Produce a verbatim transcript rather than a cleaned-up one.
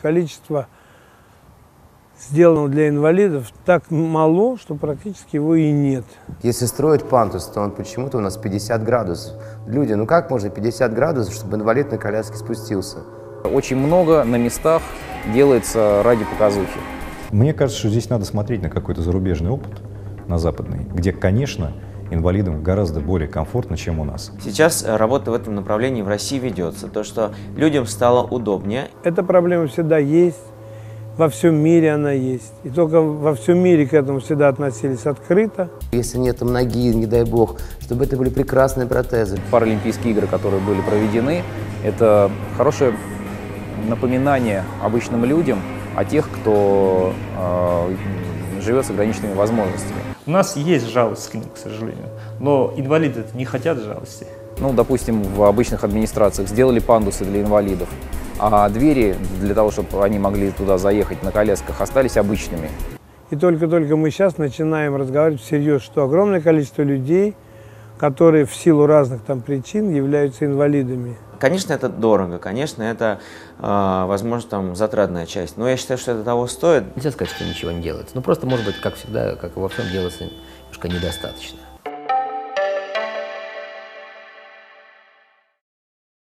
Количество сделанного для инвалидов так мало, что практически его и нет. Если строить пандус, то он почему-то у нас пятьдесят градусов. Люди, ну как можно пятьдесят градусов, чтобы инвалид на коляске спустился? Очень много на местах делается ради показухи. Мне кажется, что здесь надо смотреть на какой-то зарубежный опыт, на западный, где, конечно, инвалидам гораздо более комфортно, чем у нас. Сейчас работа в этом направлении в России ведется, то, что людям стало удобнее. Эта проблема всегда есть, во всем мире она есть. И только во всем мире к этому всегда относились открыто. Если нет там ноги, не дай бог, чтобы это были прекрасные протезы. Паралимпийские игры, которые были проведены, это хорошее напоминание обычным людям о тех, кто э, живет с ограниченными возможностями. У нас есть жалость к ним, к сожалению, но инвалиды не хотят жалости. Ну, допустим, в обычных администрациях сделали пандусы для инвалидов, а двери для того, чтобы они могли туда заехать на колясках, остались обычными. И только-только мы сейчас начинаем разговаривать всерьез, что огромное количество людей, которые в силу разных там причин являются инвалидами. Конечно, это дорого, конечно, это, э, возможно, там затратная часть, но я считаю, что это того стоит. Нельзя сказать, что ничего не делается, ну просто, может быть, как всегда, как и во всем, делается немножко недостаточно.